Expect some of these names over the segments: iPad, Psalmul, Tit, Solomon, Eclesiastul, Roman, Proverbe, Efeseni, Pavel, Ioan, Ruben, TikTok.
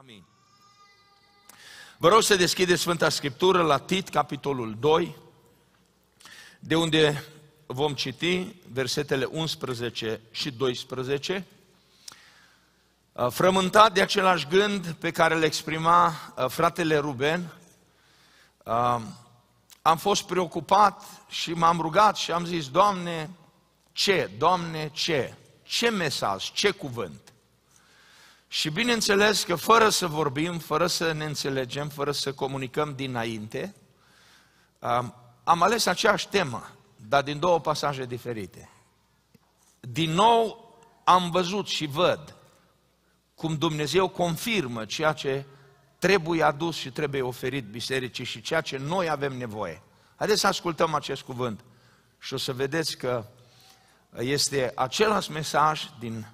Amin. Vă rog să deschideți Sfânta Scriptură la Tit, capitolul 2, de unde vom citi versetele 11 și 12. Frământat de același gând pe care îl exprima fratele Ruben, am fost preocupat și m-am rugat și am zis: Doamne, ce? Doamne, ce? Ce mesaj? Ce cuvânt? Și bineînțeles că fără să vorbim, fără să ne înțelegem, fără să comunicăm dinainte, am ales aceeași temă, dar din două pasaje diferite. Din nou am văzut și văd cum Dumnezeu confirmă ceea ce trebuie adus și trebuie oferit bisericii și ceea ce noi avem nevoie. Haideți să ascultăm acest cuvânt și o să vedeți că este același mesaj din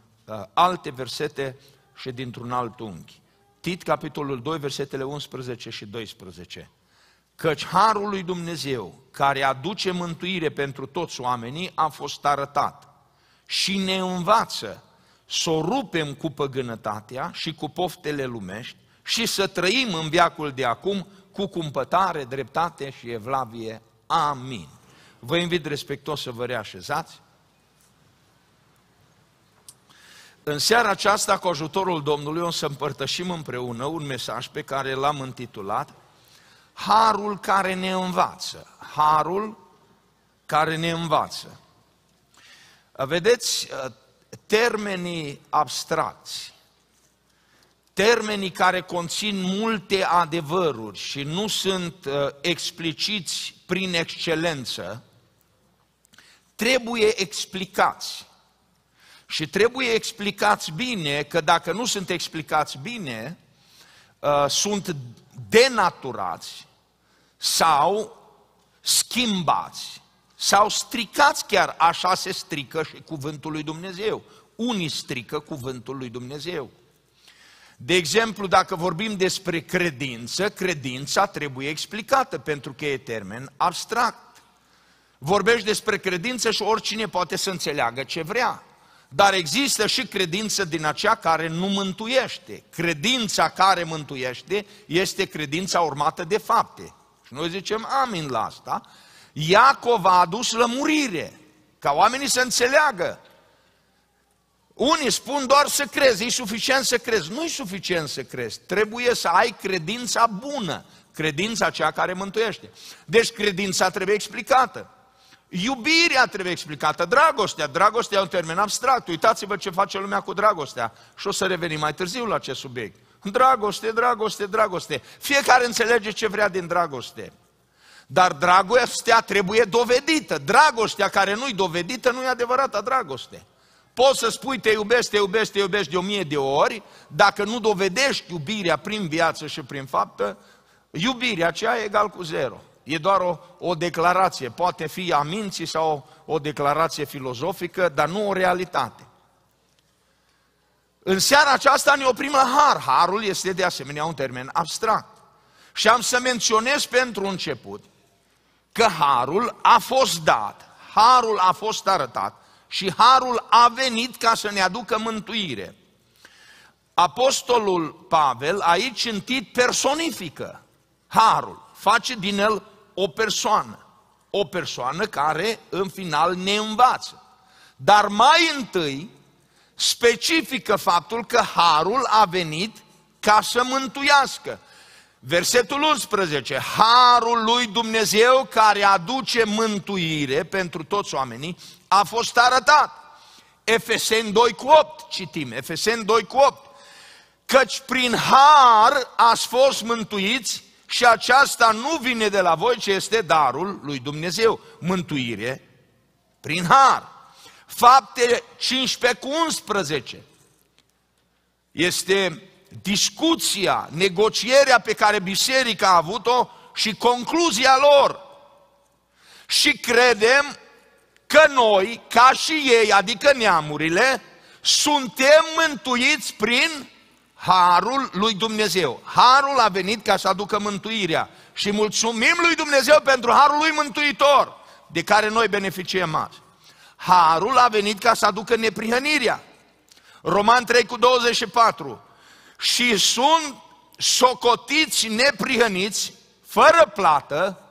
alte versete și dintr-un alt unghi. Tit, capitolul 2, versetele 11 și 12. Căci harul lui Dumnezeu, care aduce mântuire pentru toți oamenii, a fost arătat și ne învață să o rupem cu păgânătatea și cu poftele lumești și să trăim în veacul de acum cu cumpătare, dreptate și evlavie. Amin. Vă invit respectuos să vă reașezați. În seara aceasta, cu ajutorul Domnului, o să împărtășim împreună un mesaj pe care l-am intitulat Harul care ne învață. Harul care ne învață. Vedeți, termenii abstracți, termenii care conțin multe adevăruri și nu sunt expliciți prin excelență, trebuie explicați. Și trebuie explicați bine, că dacă nu sunt explicați bine, sunt denaturați sau schimbați sau stricați chiar. Așa se strică și cuvântul lui Dumnezeu. Unii strică cuvântul lui Dumnezeu. De exemplu, dacă vorbim despre credință, credința trebuie explicată pentru că e termen abstract. Vorbești despre credință și oricine poate să înțeleagă ce vrea. Dar există și credință din aceea care nu mântuiește. Credința care mântuiește este credința urmată de fapte. Și noi zicem amin la asta. Iacov a adus lămurire, ca oamenii să înțeleagă. Unii spun doar să crezi, e suficient să crezi. Nu e suficient să crezi, trebuie să ai credința bună, credința aceea care mântuiește. Deci credința trebuie explicată. Iubirea trebuie explicată, dragostea. Dragostea e un termen abstract, uitați-vă ce face lumea cu dragostea. Și o să revenim mai târziu la acest subiect. Dragoste, dragoste, dragoste. Fiecare înțelege ce vrea din dragoste. Dar dragostea trebuie dovedită. Dragostea care nu-i dovedită nu e adevărata dragoste. Poți să spui te iubesc, te iubesc, te iubesc de 1000 de ori, dacă nu dovedești iubirea prin viață și prin faptă, iubirea aceea e egal cu zero. E doar o declarație, poate fi a minții sau o declarație filozofică, dar nu o realitate. În seara aceasta ne oprim la har. Harul este de asemenea un termen abstract. Și am să menționez pentru început că harul a fost dat, harul a fost arătat și harul a venit ca să ne aducă mântuire. Apostolul Pavel aici în Tit personifică harul. Face din el o persoană care în final ne învață. Dar mai întâi specifică faptul că harul a venit ca să mântuiască. Versetul 11, harul lui Dumnezeu care aduce mântuire pentru toți oamenii a fost arătat. Efeseni 2:8 citim, Efeseni 2:8. Căci prin har ați fost mântuiți și aceasta nu vine de la voi, ci este darul lui Dumnezeu. Mântuire prin har. Faptele 15:11 este discuția, negocierea pe care biserica a avut-o și concluzia lor. Și credem că noi, ca și ei, adică neamurile, suntem mântuiți prin harul lui Dumnezeu. Harul a venit ca să aducă mântuirea și mulțumim lui Dumnezeu pentru harul lui mântuitor de care noi beneficiem azi. Harul a venit ca să aducă neprihănirea. Roman 3:24. și sunt socotiți neprihăniți, fără plată,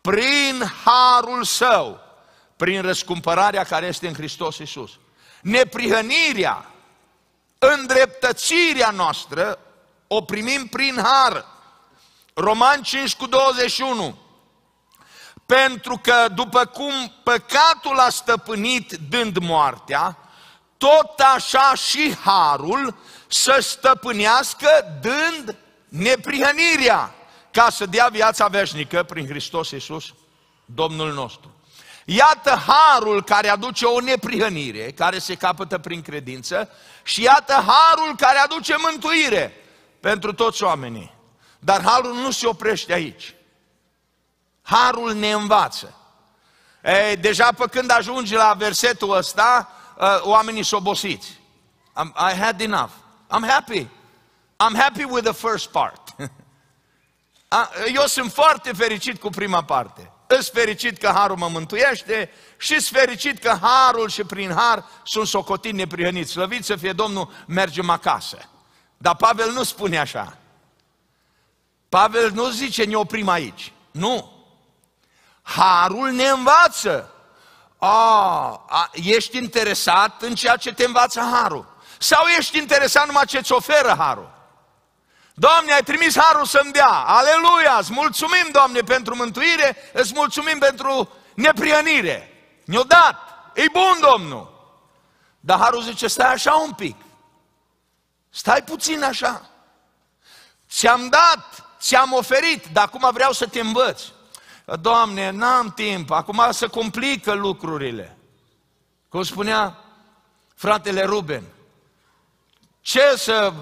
prin harul său, prin răscumpărarea care este în Hristos Iisus. Neprihănirea, îndreptățirea noastră, o primim prin har. Romani 5:21. Pentru că după cum păcatul a stăpânit dând moartea, tot așa și harul să stăpânească dând neprihănirea, ca să dea viața veșnică prin Hristos Iisus, Domnul nostru. Iată harul care aduce o neprihănire, care se capătă prin credință, și iată harul care aduce mântuire pentru toți oamenii. Dar harul nu se oprește aici. Harul ne învață. Ei, deja pe când ajungi la versetul ăsta, oamenii s-au obosit. I had enough. I'm happy. I'm happy with the first part. Eu sunt foarte fericit cu prima parte. Îs fericit că harul mă mântuiește și îs fericit că harul și prin har sunt socotit neprihăniți. Slăvit să fie Domnul, mergem acasă. Dar Pavel nu spune așa. Pavel nu zice ne oprim aici. Nu. Harul ne învață. Ești interesat în ceea ce te învață harul? Sau ești interesat numai ce-ți oferă harul? Doamne, ai trimis harul să-mi dea. Aleluia! Îți mulțumim, Doamne, pentru mântuire, îți mulțumim pentru neprihănire. Ne-o dat. E bun, Domnul. Dar harul zice, stai așa un pic. Stai puțin așa. Ți-am dat, ți-am oferit, dar acum vreau să te învăț. Doamne, n-am timp, acum se complică lucrurile. Cum spunea fratele Ruben, ce să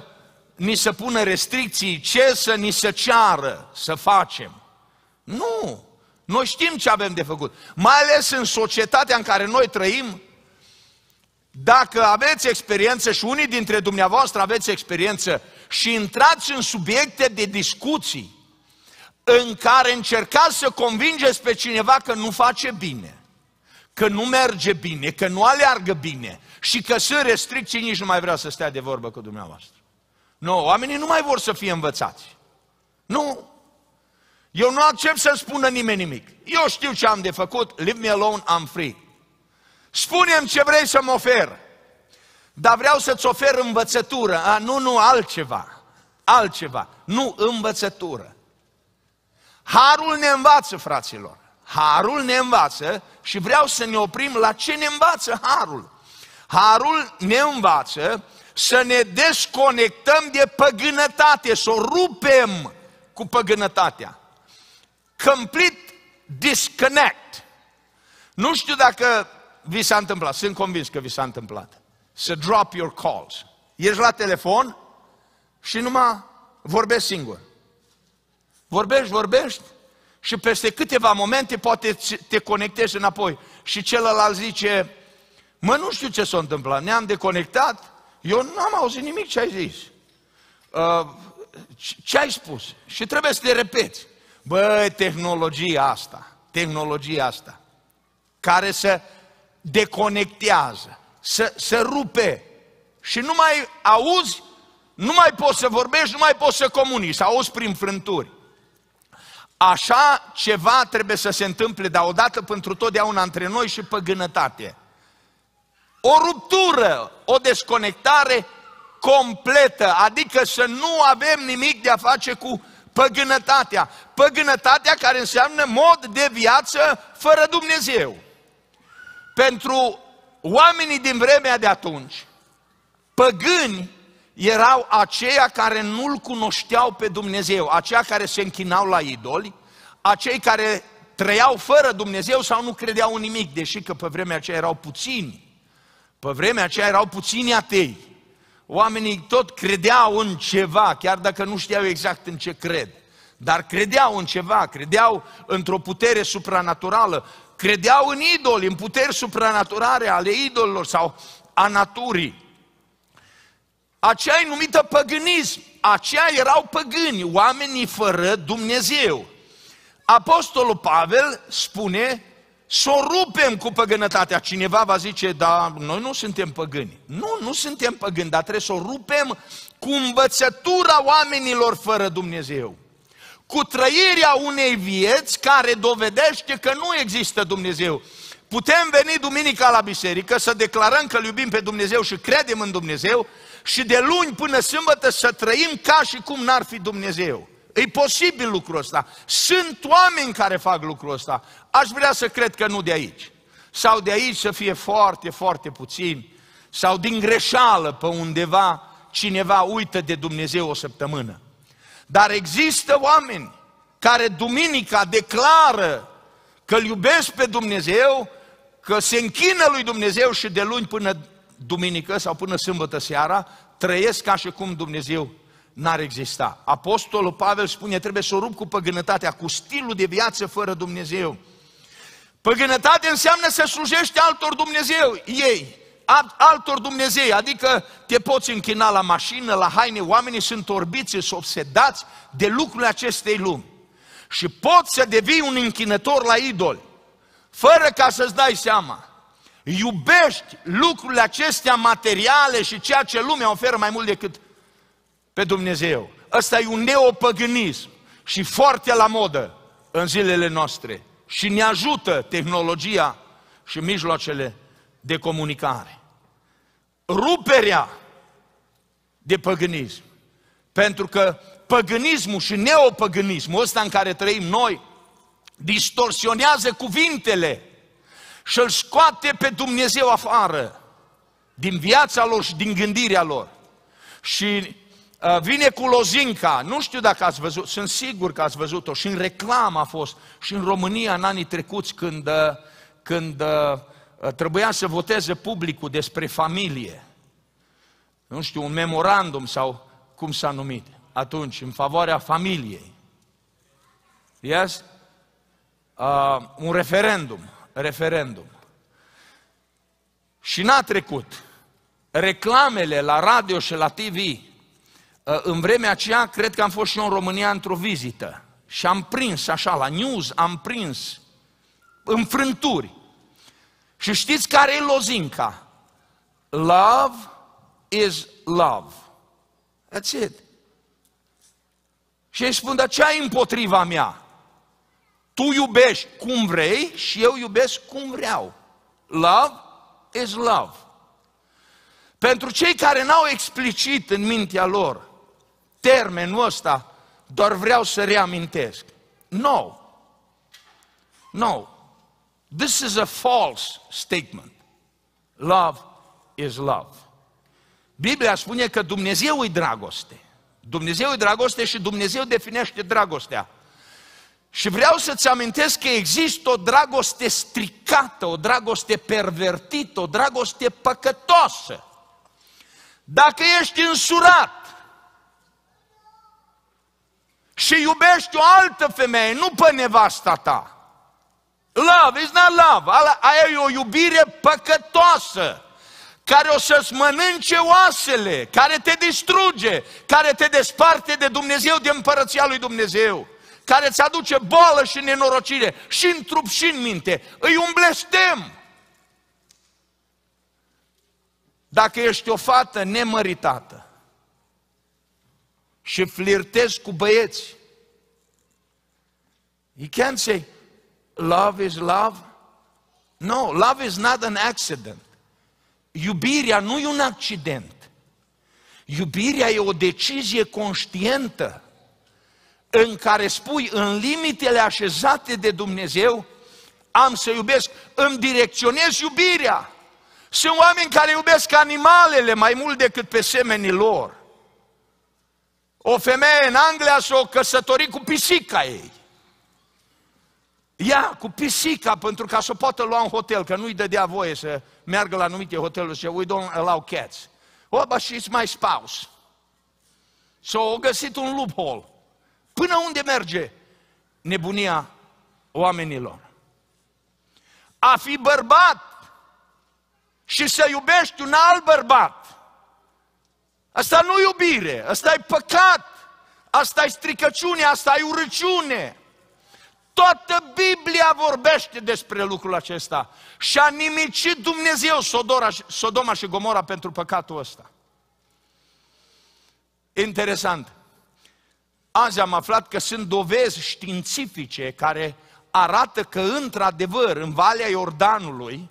ni se pună restricții, ce să ni se ceară să facem? Nu, noi știm ce avem de făcut. Mai ales în societatea în care noi trăim, dacă aveți experiență și unii dintre dumneavoastră aveți experiență și intrați în subiecte de discuții în care încercați să convingeți pe cineva că nu face bine, că nu merge bine, că nu aleargă bine și că sunt restricții, nici nu mai vrea să stea de vorbă cu dumneavoastră. Nu, oamenii nu mai vor să fie învățați. Nu. Eu nu accept să-mi spună nimeni nimic. Eu știu ce am de făcut, leave me alone, I'm free. Spune-mi ce vrei să-mi ofer, dar vreau să-ți ofer învățătură. Nu, altceva. Altceva, nu învățătură. Harul ne învață, fraților. Harul ne învață și vreau să ne oprim la ce ne învață harul. Harul ne învață să ne desconectăm de păgânătate, să o rupem cu păgânătatea. Complete disconnect. Nu știu dacă vi s-a întâmplat, sunt convins că vi s-a întâmplat, să drop your calls. Ești la telefon și numai vorbești singur. Vorbești și peste câteva momente poate te conectezi înapoi. Și celălalt zice, mă, nu știu ce s-a întâmplat, ne-am deconectat, eu n-am auzit nimic ce ai zis. Ce ai spus? Și trebuie să le repeți. Băi, tehnologia asta, care se deconectează, se rupe și nu mai auzi, nu mai poți să vorbești, nu mai poți să comunici, să auzi prin frânturi. Așa ceva trebuie să se întâmple, dar odată pentru totdeauna între noi și păgânătate. O ruptură, o desconectare completă, adică să nu avem nimic de a face cu păgânătatea. Păgânătatea care înseamnă mod de viață fără Dumnezeu. Pentru oamenii din vremea de atunci, păgâni erau aceia care nu-L cunoșteau pe Dumnezeu, aceia care se închinau la idoli, acei care trăiau fără Dumnezeu sau nu credeau în nimic, deși că pe vremea aceea erau puțini. Pe vremea aceea erau puțini atei. Oamenii tot credeau în ceva, chiar dacă nu știau exact în ce cred. Dar credeau în ceva, credeau într-o putere supranaturală, credeau în idoli, în puteri supranaturale ale idolilor sau a naturii. Aceea e numită păgânism, aceia erau păgâni, oamenii fără Dumnezeu. Apostolul Pavel spune, s-o rupem cu păgânătatea. Cineva va zice, da, noi nu suntem păgâni. Nu suntem păgâni, dar trebuie să o rupem cu învățătura oamenilor fără Dumnezeu, cu trăirea unei vieți care dovedește că nu există Dumnezeu. Putem veni duminica la biserică să declarăm că îl iubim pe Dumnezeu și credem în Dumnezeu și de luni până sâmbătă să trăim ca și cum n-ar fi Dumnezeu. E posibil lucrul ăsta. Sunt oameni care fac lucrul ăsta. Aș vrea să cred că nu de aici. Sau de aici să fie foarte, foarte puțini. Sau din greșeală pe undeva cineva uită de Dumnezeu o săptămână. Dar există oameni care duminica declară că îl iubesc pe Dumnezeu, că se închină lui Dumnezeu și de luni până duminică sau până sâmbătă seara trăiesc ca și cum Dumnezeu n-ar exista. Apostolul Pavel spune, trebuie să o rup cu păgânătatea, cu stilul de viață fără Dumnezeu. Păgânătatea înseamnă să slujești altor Dumnezei, adică te poți închina la mașină, la haine. Oamenii sunt orbiți, sunt obsedați de lucrurile acestei lumi. Și poți să devii un închinător la idol, fără ca să-ți dai seama. Iubești lucrurile acestea materiale și ceea ce lumea oferă mai mult decât pe Dumnezeu. Ăsta e un neopăgânism și foarte la modă în zilele noastre. Și ne ajută tehnologia și mijloacele de comunicare. Ruperea de păgânism. Pentru că păgânismul și neopăgânismul ăsta în care trăim noi distorsionează cuvintele și îl scoate pe Dumnezeu afară din viața lor și din gândirea lor. Și vine cu lozinca, nu știu dacă ați văzut, sunt sigur că ați văzut-o și în reclamă a fost și în România în anii trecuți când trebuia să voteze publicul despre familie. Nu știu, un memorandum sau cum s-a numit atunci, în favoarea familiei. Yes? Un referendum. Și n-a trecut. Reclamele la radio și la TV, în vremea aceea, cred că am fost și eu în România într-o vizită și am prins așa, la news, am prins înfrânturi. Și știți care e lozinca? Love is love. That's it. Și ei spun, dar ce ai împotriva mea? Tu iubești cum vrei și eu iubesc cum vreau. Love is love. Pentru cei care n-au explicit în mintea lor termenul ăsta, doar vreau să reamintesc. No. This is a false statement. Love is love. Biblia spune că Dumnezeu e dragoste. Dumnezeu e dragoste și Dumnezeu definește dragostea. Și vreau să-ți amintesc că există o dragoste stricată, o dragoste pervertită, o dragoste păcătoasă. Dacă ești însurat și iubești o altă femeie, nu pe nevasta ta. Love is not love. Aia e o iubire păcătoasă, care o să-ți mănânce oasele, care te distruge, care te desparte de Dumnezeu, de împărăția lui Dumnezeu, care îți aduce boală și nenorocire, și în trup și în minte. Îi un blestem. Dacă ești o fată nemăritată și flirtezi cu băieți, you can't say love is love. No, love is not an accident. Iubirea nu e un accident. Iubirea e o decizie conștientă în care spui, în limitele așezate de Dumnezeu, am să iubesc, îmi direcționez iubirea. Sunt oameni care iubesc animalele mai mult decât pe semenii lor. O femeie în Anglia s-o căsători cu pisica ei. Ia, cu pisica, pentru ca să o poată lua în hotel, că nu-i dădea voie să meargă la anumite hoteluri și we don't allow cats. Oh, but she's my spouse. S-a găsit un loophole. Până unde merge nebunia oamenilor? A fi bărbat și să iubești un alt bărbat. Asta nu e iubire, asta e păcat, asta e stricăciune, asta e urăciune. Toată Biblia vorbește despre lucrul acesta. Și a nimicit Dumnezeu Sodoma și Gomora pentru păcatul ăsta. Interesant. Azi am aflat că sunt dovezi științifice care arată că, într-adevăr, în Valea Iordanului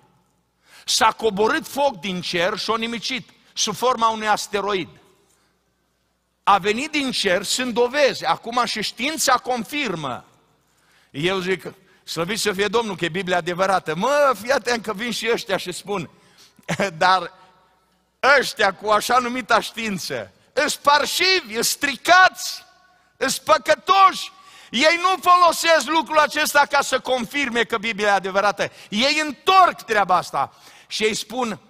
s-a coborât foc din cer și o nimicit sub forma unui asteroid. A venit din cer, sunt dovezi. Acum și știința confirmă. Eu zic, slăvit să fie Domnul, că e Biblia adevărată. Mă, fii atent că vin și ăștia și spun. Dar ăștia cu așa numita știință, îs parșivi, îs stricați, îs păcătoși. Ei nu folosesc lucrul acesta ca să confirme că Biblia e adevărată. Ei întorc treaba asta și ei spun,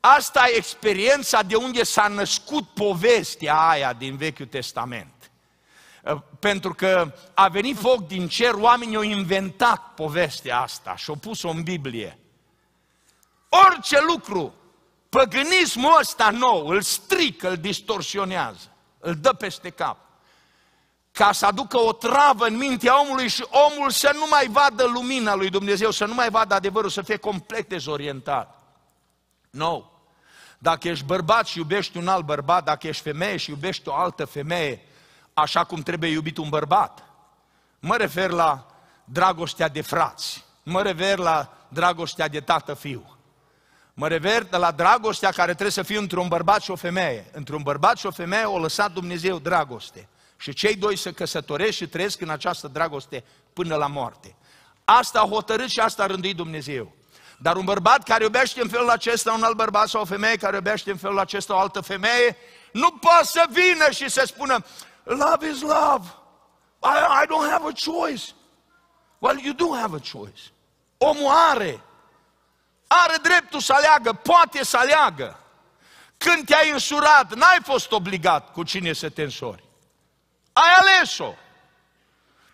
asta e experiența de unde s-a născut povestea aia din Vechiul Testament. Pentru că a venit foc din cer, oamenii au inventat povestea asta și au pus-o în Biblie. Orice lucru, păgânismul ăsta nou, îl strică, îl distorsionează, îl dă peste cap. Ca să aducă o travă în mintea omului și omul să nu mai vadă lumina lui Dumnezeu, să nu mai vadă adevărul, să fie complet dezorientat. Nu. Dacă ești bărbat și iubești un alt bărbat, dacă ești femeie și iubești o altă femeie, așa cum trebuie iubit un bărbat. Mă refer la dragostea de frați, mă refer la dragostea de tată-fiu. Mă refer la dragostea care trebuie să fie într-un bărbat și o femeie. Într-un bărbat și o femeie o lăsat Dumnezeu dragoste. Și cei doi se căsătoresc și trăiesc în această dragoste până la moarte. Asta a hotărât și asta a rânduit Dumnezeu. Dar un bărbat care iubește în felul acesta un alt bărbat sau o femeie care iubește în felul acesta o altă femeie, nu poate să vină și să spună, love is love, I don't have a choice. Well, you do have a choice. Omul are dreptul să aleagă, poate să aleagă. Când te-ai însurat, n-ai fost obligat cu cine să te însori. Ai ales-o.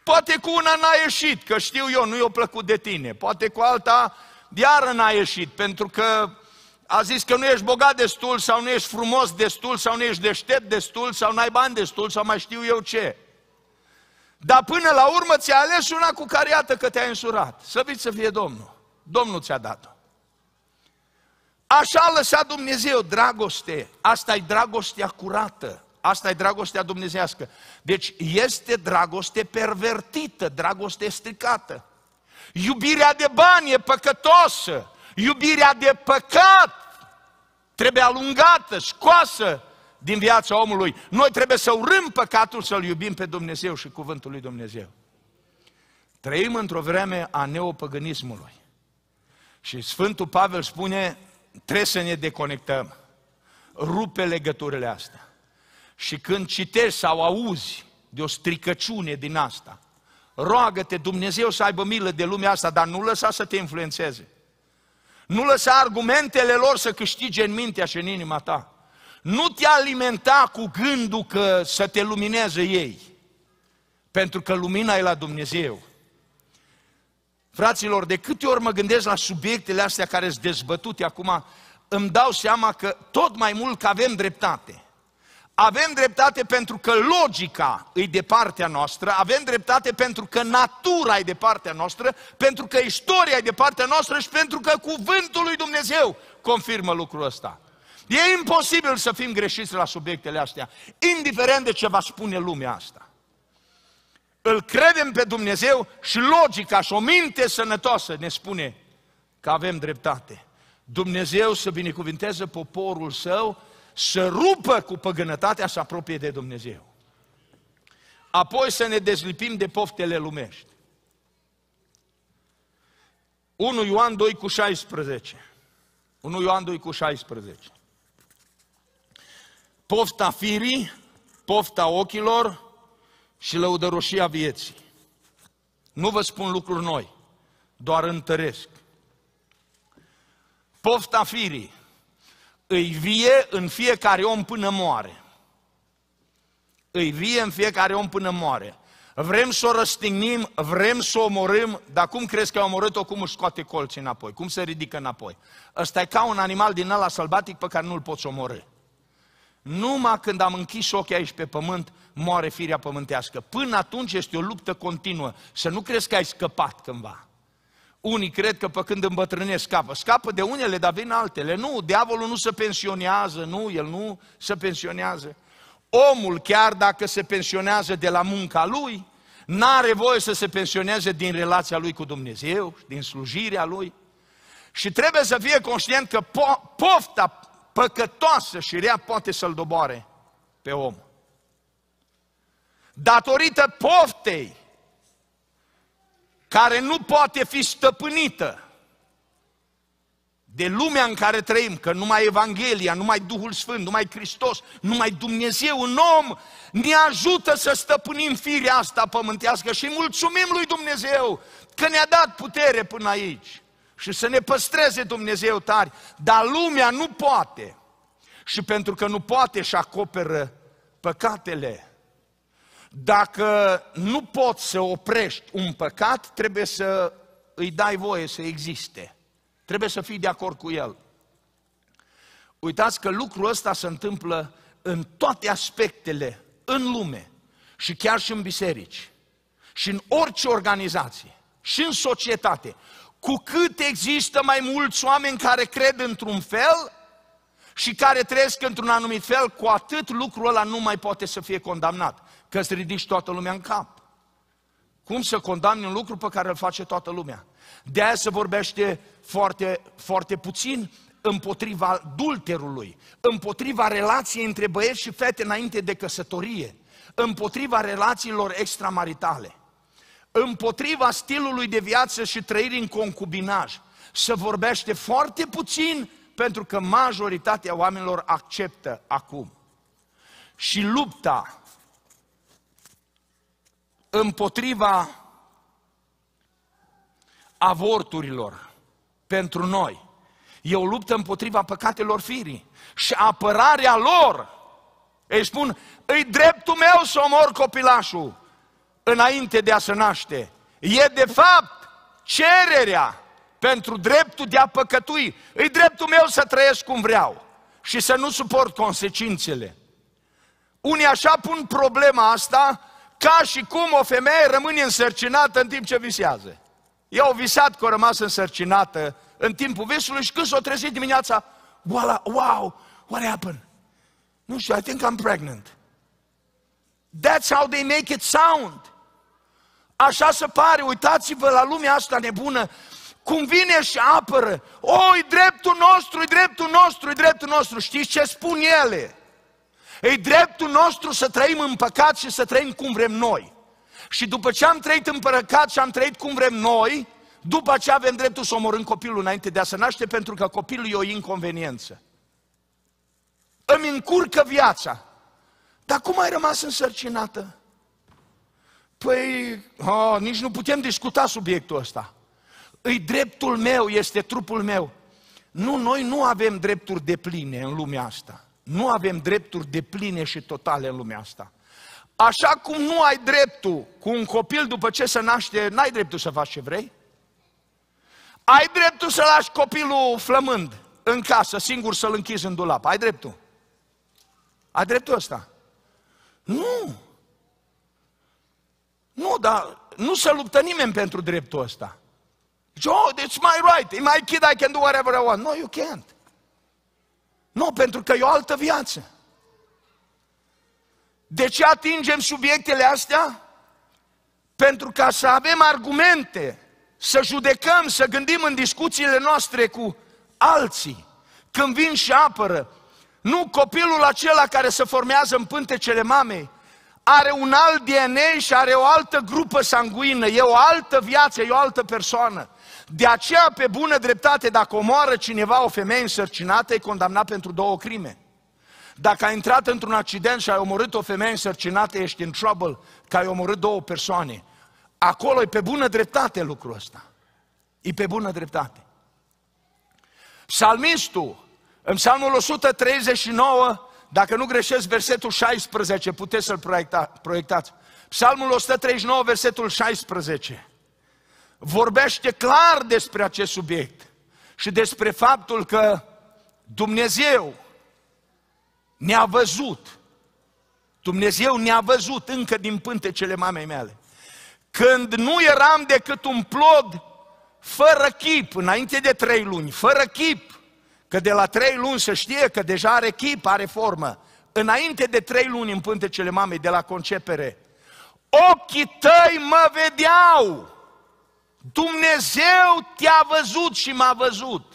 Poate cu una n-a ieșit, că știu eu, nu i-a plăcut de tine. Poate cu alta iară n-a ieșit, pentru că a zis că nu ești bogat destul, sau nu ești frumos destul, sau nu ești deștept destul, sau n-ai bani destul, sau mai știu eu ce. Dar până la urmă ți-ai ales una cu care iată că te-ai însurat. Slăvit să fie Domnul. Domnul ți-a dat-o. Așa a lăsat Dumnezeu dragoste. Asta e dragostea curată. Asta e dragostea dumnezească. Deci este dragoste pervertită, dragoste stricată. Iubirea de bani e păcătoasă. Iubirea de păcat trebuie alungată, scoasă din viața omului. Noi trebuie să urâm păcatul, să-L iubim pe Dumnezeu și cuvântul lui Dumnezeu. Trăim într-o vreme a neopăgânismului. Și Sfântul Pavel spune, trebuie să ne deconectăm. Rupe legăturile astea. Și când citești sau auzi de o stricăciune din asta, roagă-te Dumnezeu să aibă milă de lumea asta, dar nu lăsa să te influențeze. Nu lăsa argumentele lor să câștige în mintea și în inima ta. Nu te alimenta cu gândul că să te lumineze ei. Pentru că lumina e la Dumnezeu. Fraților, de câte ori mă gândesc la subiectele astea care sunt dezbătute acum, îmi dau seama că tot mai mult că avem dreptate. Avem dreptate pentru că logica e de partea noastră, avem dreptate pentru că natura e de partea noastră, pentru că istoria e de partea noastră și pentru că cuvântul lui Dumnezeu confirmă lucrul ăsta. E imposibil să fim greșiți la subiectele astea, indiferent de ce va spune lumea asta. Îl credem pe Dumnezeu și logica și o minte sănătoasă ne spune că avem dreptate. Dumnezeu să binecuvinteze poporul său, să rupă cu păgânătatea, să apropie de Dumnezeu. Apoi să ne dezlipim de poftele lumești. 1 Ioan 2 cu 16. Pofta firii, pofta ochilor și lăudăroșia vieții. Nu vă spun lucruri noi, doar întăresc. Pofta firii îi vie în fiecare om până moare. Îi vie în fiecare om până moare. Vrem să o răstignim, vrem să o omorâm, dar cum crezi că a omorât-o, cum își scoate colții înapoi, cum se ridică înapoi? Ăsta e ca un animal din ăla sălbatic pe care nu-l poți omorâ. Numai când am închis ochii aici pe pământ, moare firea pământească. Până atunci este o luptă continuă, să nu crezi că ai scăpat cândva. Unii cred că pe când îmbătrânesc scapă. Scapă de unele, dar vin altele. Nu, diavolul nu se pensionează, el nu se pensionează. Omul, chiar dacă se pensionează de la munca lui, n-are voie să se pensioneze din relația lui cu Dumnezeu, din slujirea lui. Și trebuie să fie conștient că pofta păcătoasă și rea poate să-l doboare pe om. Datorită poftei, care nu poate fi stăpânită de lumea în care trăim, că numai Evanghelia, numai Duhul Sfânt, numai Hristos, numai Dumnezeu în om ne ajută să stăpânim firea asta pământească și mulțumim lui Dumnezeu că ne-a dat putere până aici și să ne păstreze Dumnezeu tari, dar lumea nu poate și pentru că nu poate și acoperă păcatele. Dacă nu poți să oprești un păcat, trebuie să îi dai voie să existe. Trebuie să fii de acord cu el. Uitați că lucrul ăsta se întâmplă în toate aspectele, în lume și chiar și în biserici, și în orice organizație, și în societate. Cu cât există mai mulți oameni care cred într-un fel și care trăiesc într-un anumit fel, cu atât lucrul ăla nu mai poate să fie condamnat. Că îți ridici toată lumea în cap. Cum să condamni un lucru pe care îl face toată lumea? De aia se vorbește foarte puțin împotriva adulterului, împotriva relației între băieți și fete înainte de căsătorie, împotriva relațiilor extramaritale, împotriva stilului de viață și trăirii în concubinaj. Se vorbește foarte puțin pentru că majoritatea oamenilor acceptă acum. Și lupta împotriva avorturilor pentru noi e o luptă împotriva păcatelor firii și apărarea lor. Ei spun, e dreptul meu să omor copilașul înainte de a se naște. E de fapt cererea pentru dreptul de a păcătui. E dreptul meu să trăiesc cum vreau și să nu suport consecințele. Unii așa pun problema asta ca și cum o femeie rămâne însărcinată în timp ce visează. Eu au visat că a rămas însărcinată în timpul visului și când s-o trezit dimineața, wow, what happened? Nu știu, I think I'm pregnant. That's how they make it sound. Așa se pare, uitați-vă la lumea asta nebună, cum vine și apără. E dreptul nostru, e dreptul nostru, e dreptul nostru. Știți ce spun ele? E dreptul nostru să trăim în păcat și să trăim cum vrem noi. Și după ce am trăit în păcat și am trăit cum vrem noi, după aceea avem dreptul să omorâm copilul înainte de a se naște, pentru că copilul e o inconveniență. Îmi încurcă viața. Dar cum ai rămas însărcinată? Păi, nici nu putem discuta subiectul ăsta. E dreptul meu, este trupul meu. Nu, noi nu avem drepturi depline în lumea asta. Nu avem drepturi depline și totale în lumea asta. Așa cum nu ai dreptul cu un copil după ce se naște, n-ai dreptul să faci ce vrei. Ai dreptul să lași copilul flămând în casă, singur să-l închizi în dulap. Ai dreptul? Ai dreptul ăsta? Nu! Nu, dar nu se luptă nimeni pentru dreptul ăsta. It's my right, in my kid I can do whatever I want. No, you can't. Nu, pentru că e o altă viață. De ce atingem subiectele astea? Pentru ca să avem argumente, să judecăm, să gândim în discuțiile noastre cu alții. Când vin și apără, nu copilul acela care se formează în pântecele mamei, are un alt DNA și are o altă grupă sanguină, e o altă viață, e o altă persoană. De aceea, pe bună dreptate, dacă omoară cineva o femeie însărcinată, e condamnat pentru două crime. Dacă ai intrat într-un accident și ai omorât o femeie însărcinată, ești în trouble, că ai omorât două persoane. Acolo e pe bună dreptate lucrul ăsta. E pe bună dreptate. Psalmistul, în Psalmul 139, dacă nu greșesc, versetul 16, puteți să-l proiectați. Psalmul 139, versetul 16. Vorbește clar despre acest subiect și despre faptul că Dumnezeu ne-a văzut, Dumnezeu ne-a văzut încă din pântecele mamei mele, când nu eram decât un plod fără chip, înainte de 3 luni, fără chip, că de la 3 luni se știe că deja are chip, are formă, înainte de 3 luni în pântecele mamei de la concepere, ochii tăi mă vedeau, Dumnezeu te-a văzut și m-a văzut.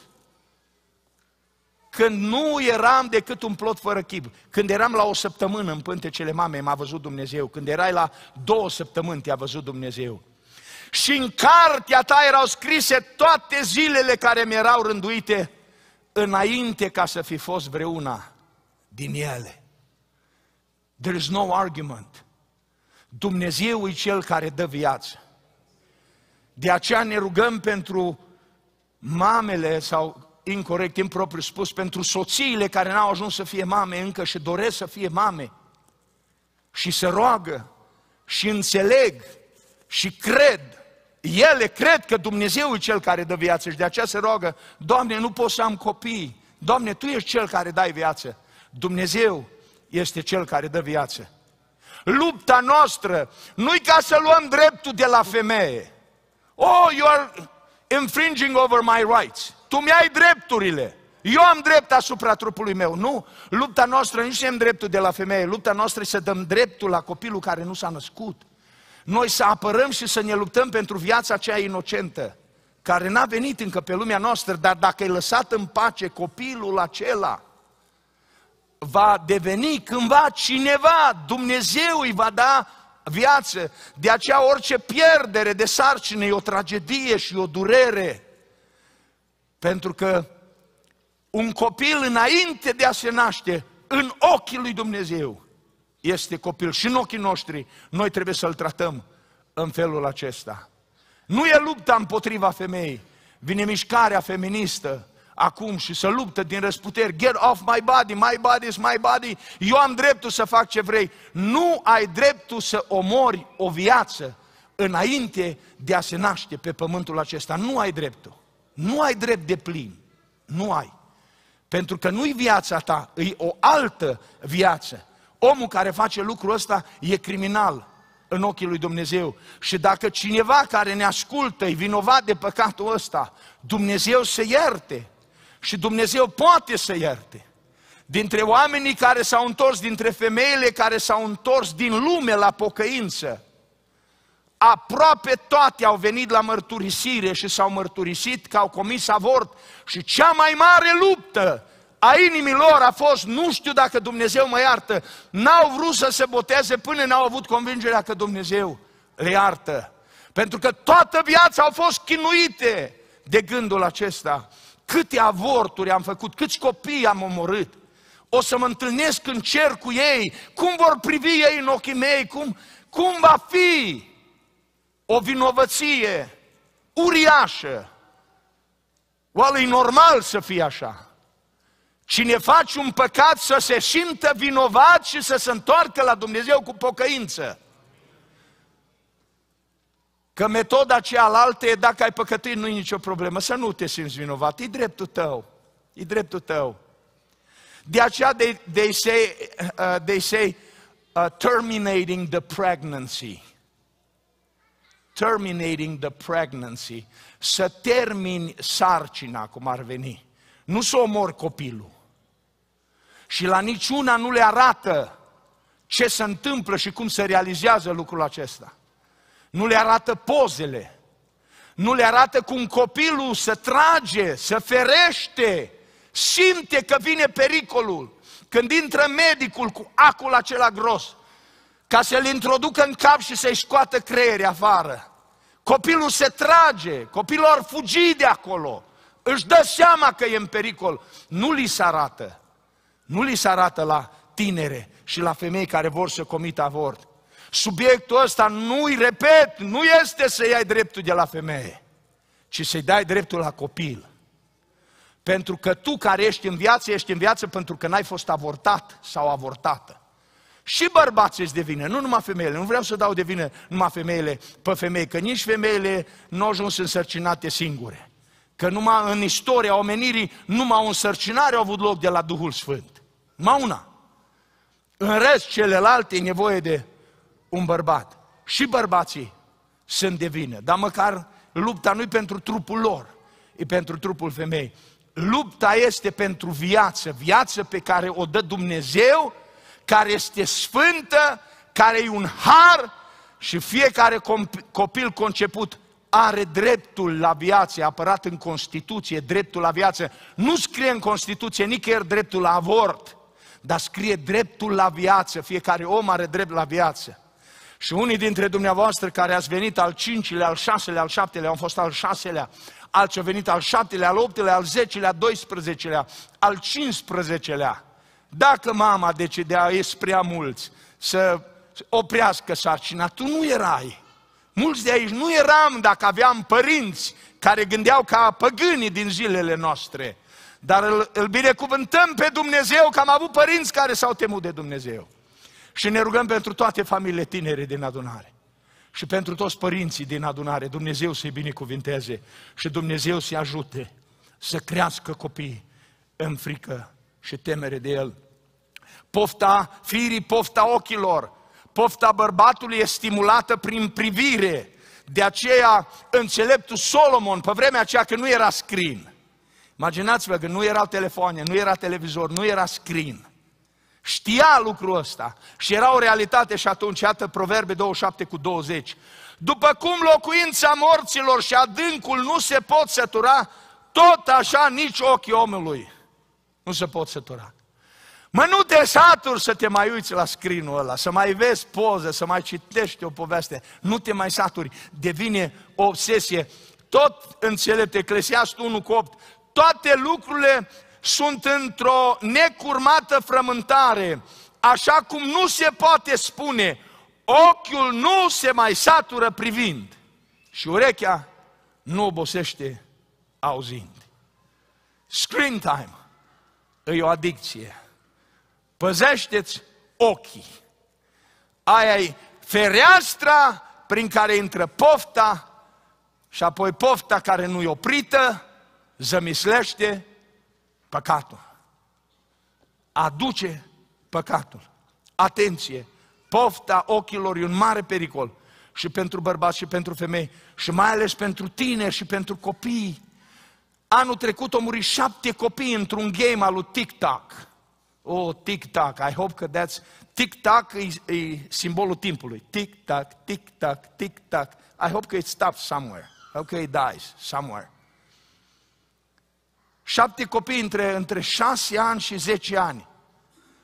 Când nu eram decât un plot fără chip, când eram la 1 săptămână în pântecele mamei, m-a văzut Dumnezeu. Când erai la 2 săptămâni, te-a văzut Dumnezeu. Și în cartea ta erau scrise toate zilele care mi erau rânduite înainte ca să fi fost vreuna din ele. There is no argument. Dumnezeu e Cel care dă viață. De aceea ne rugăm pentru mamele sau, incorect, impropriu spus, pentru soțiile care n-au ajuns să fie mame încă și doresc să fie mame. Și se roagă și înțeleg și cred, ele cred că Dumnezeu e Cel care dă viață și de aceea se roagă: Doamne, nu pot să am copii, Doamne, Tu ești Cel care dai viață. Dumnezeu este Cel care dă viață. Lupta noastră nu-i ca să luăm dreptul de la femeie. Oh, you are infringing over my rights. Tu mi-ai drepturile, eu am drept asupra trupului meu. Nu, lupta noastră nici nu e dreptul de la femeie, lupta noastră e să dăm dreptul la copilul care nu s-a născut. Noi să apărăm și să ne luptăm pentru viața aceea inocentă, care n-a venit încă pe lumea noastră, dar dacă e lăsat în pace, copilul acela va deveni cândva cineva, Dumnezeu îi va da viață. De aceea orice pierdere de sarcină e o tragedie și o durere, pentru că un copil înainte de a se naște, în ochii lui Dumnezeu, este copil și în ochii noștri noi trebuie să-l tratăm în felul acesta. Nu e lupta împotriva femeii, vine mișcarea feministă acum și se luptă din răsputeri: get off my body, my body is my body, eu am dreptul să fac ce vrei. Nu ai dreptul să omori o viață înainte de a se naște pe pământul acesta, nu ai dreptul. Nu ai drept de plin, nu ai. Pentru că nu-i viața ta, e o altă viață. Omul care face lucrul ăsta e criminal în ochii lui Dumnezeu. Și dacă cineva care ne ascultă e vinovat de păcatul ăsta, Dumnezeu se ierte. Și Dumnezeu poate să ierte. Dintre oamenii care s-au întors, dintre femeile care s-au întors din lume la pocăință, aproape toate au venit la mărturisire și s-au mărturisit că au comis avort. Și cea mai mare luptă a inimii lor a fost: nu știu dacă Dumnezeu mă iartă. N-au vrut să se boteze până n-au avut convingerea că Dumnezeu le iartă. Pentru că toată viața au fost chinuite de gândul acesta: câte avorturi am făcut, câți copii am omorât, o să mă întâlnesc în cer cu ei, cum vor privi ei în ochii mei, cum va fi? O vinovăție uriașă. Oare e normal să fie așa? Cine face un păcat să se simtă vinovat și să se întoarcă la Dumnezeu cu pocăință. Că metoda cealaltă e: dacă ai păcătuit, nu-i nicio problemă, să nu te simți vinovat, e dreptul tău, e dreptul tău. De aceea they say terminating the pregnancy. Terminating the pregnancy, să termini sarcina, cum ar veni, nu să omori copilul. Și la niciuna nu le arată ce se întâmplă și cum se realizează lucrul acesta. Nu le arată pozele, nu le arată cum copilul se trage, se ferește, simte că vine pericolul. Când intră medicul cu acul acela gros, ca să-l introducă în cap și să-i scoată creierii afară, copilul se trage, copilul ar fugi de acolo, își dă seama că e în pericol. Nu li se arată, nu li se arată la tinere și la femei care vor să comită avort. Subiectul ăsta nu-i, repet, nu este să iei dreptul de la femeie, ci să-i dai dreptul la copil. Pentru că tu care ești în viață pentru că n-ai fost avortat sau avortată. Și bărbații îți devină, nu numai femeile, nu vreau să dau de vină numai femeile pe femei, că nici femeile nu au ajuns însărcinate singure. Că numai în istoria omenirii, numai o însărcinare a avut loc de la Duhul Sfânt. Numai una. În rest, celelalte e nevoie de un bărbat. Și bărbații sunt de vină, dar măcar lupta nu e pentru trupul lor, e pentru trupul femei. Lupta este pentru viață, viață pe care o dă Dumnezeu care este sfântă, care e un har și fiecare copil conceput are dreptul la viață, apărat în Constituție, dreptul la viață. Nu scrie în Constituție nicăieri dreptul la avort, dar scrie dreptul la viață, fiecare om are drept la viață. Și unii dintre dumneavoastră care ați venit al 5-lea, al 6-lea, al 7-lea, am fost al 6-lea, alții au venit al 7-lea, al 8-lea, al 10-lea, al 12-lea, al 15-lea. Dacă mama decidea, ești prea mulți, să oprească sarcina, tu nu erai. Mulți de aici nu eram dacă aveam părinți care gândeau ca păgânii din zilele noastre. Dar îl binecuvântăm pe Dumnezeu că am avut părinți care s-au temut de Dumnezeu. Și ne rugăm pentru toate familiile tinere din adunare. Și pentru toți părinții din adunare, Dumnezeu să-i binecuvinteze și Dumnezeu să-i ajute să crească copiii în frică și temere de El. Pofta firii, pofta ochilor, pofta bărbatului e stimulată prin privire. De aceea, înțeleptul Solomon, pe vremea aceea când nu era screen, imaginați-vă că nu erau telefoane, nu era televizor, nu era screen. Știa lucrul ăsta și era o realitate și atunci, iată Proverbe 27:20. După cum locuința morților și adâncul nu se pot sătura, tot așa nici ochii omului nu se pot sătura. Mă, nu te saturi să te mai uiți la screen-ul ăla, să mai vezi poze, să mai citești o poveste, nu te mai saturi, devine o obsesie. Tot înțelept, Eclesiastul 1:8, toate lucrurile sunt într-o necurmată frământare, așa cum nu se poate spune, ochiul nu se mai satură privind și urechea nu obosește auzind. Screen time e o adicție. Păzește-ți ochii. Aia e fereastra prin care intră pofta și apoi pofta care nu-i oprită zămislește păcatul. Aduce păcatul. Atenție! Pofta ochilor e un mare pericol și pentru bărbați și pentru femei și mai ales pentru tineri și pentru copii. Anul trecut au murit 7 copii într-un game al lui TikTok. Oh, TikTok, I hope că that's... TikTok e simbolul timpului. TikTok, TikTok, TikTok. I hope că it stops somewhere. Okay, it dies somewhere. 7 copii între 6 ani și 10 ani.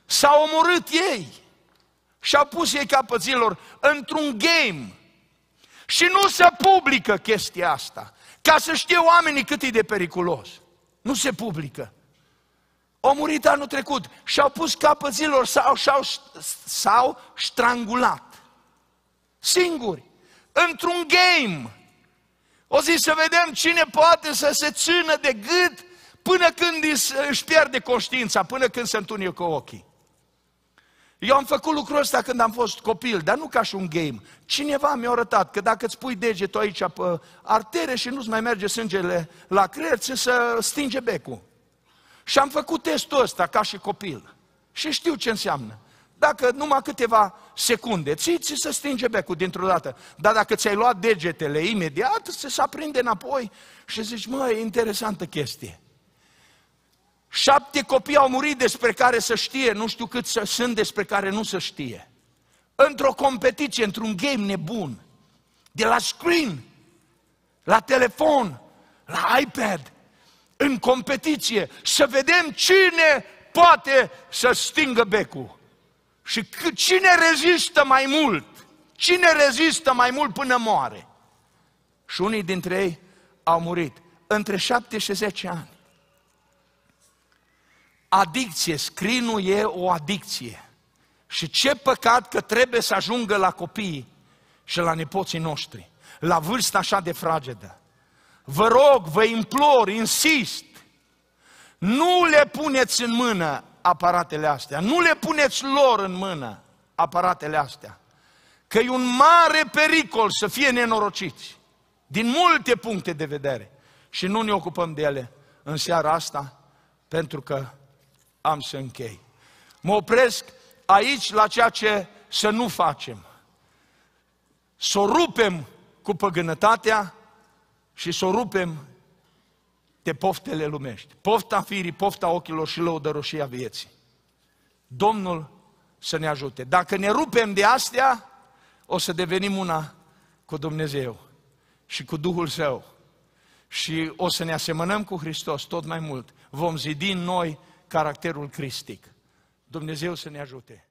S-au omorât ei. Și-au pus ei capăt zilor într-un game. Și nu se publică chestia asta. Ca să știe oamenii cât e de periculos. Nu se publică. Au murit anul trecut și-au pus capăt zilor sau strangulat. Singuri. Într-un game. O zi să vedem cine poate să se țină de gât până când își pierde conștiința, până când se întunecă ochii. Eu am făcut lucrul ăsta când am fost copil, dar nu ca și un game. Cineva mi-a arătat că dacă îți pui degetul aici pe artere și nu-ți mai merge sângele la creier, ți se stinge becul. Și am făcut testul ăsta ca și copil. Și știu ce înseamnă. Dacă numai câteva secunde, ți se stinge becul dintr-o dată. Dar dacă ți-ai luat degetele imediat, se aprinde înapoi și zici, mă, e interesantă chestie. 7 copii au murit despre care să știe, nu știu cât sunt despre care nu se știe. Într-o competiție, într-un game nebun, de la screen, la telefon, la iPad, în competiție, să vedem cine poate să stingă becul. Și cine rezistă mai mult, cine rezistă mai mult până moare. Și unii dintre ei au murit între 7 și 10 ani. Adicție, screen-ul e o adicție. Și ce păcat că trebuie să ajungă la copiii și la nepoții noștri, la vârstă așa de fragedă. Vă rog, vă implor, insist, nu le puneți în mână aparatele astea, nu le puneți lor în mână aparatele astea, că e un mare pericol să fie nenorociți, din multe puncte de vedere. Și nu ne ocupăm de ele în seara asta, pentru că am să închei. Mă opresc aici la ceea ce să nu facem. Să o rupem cu păgânătatea și să o rupem de poftele lumești. Pofta firii, pofta ochilor și lăudăroșia vieții. Domnul să ne ajute. Dacă ne rupem de astea, o să devenim una cu Dumnezeu și cu Duhul Său. Și o să ne asemănăm cu Hristos tot mai mult. Vom zidi în noi caracterul cristic. Dumnezeu să ne ajute!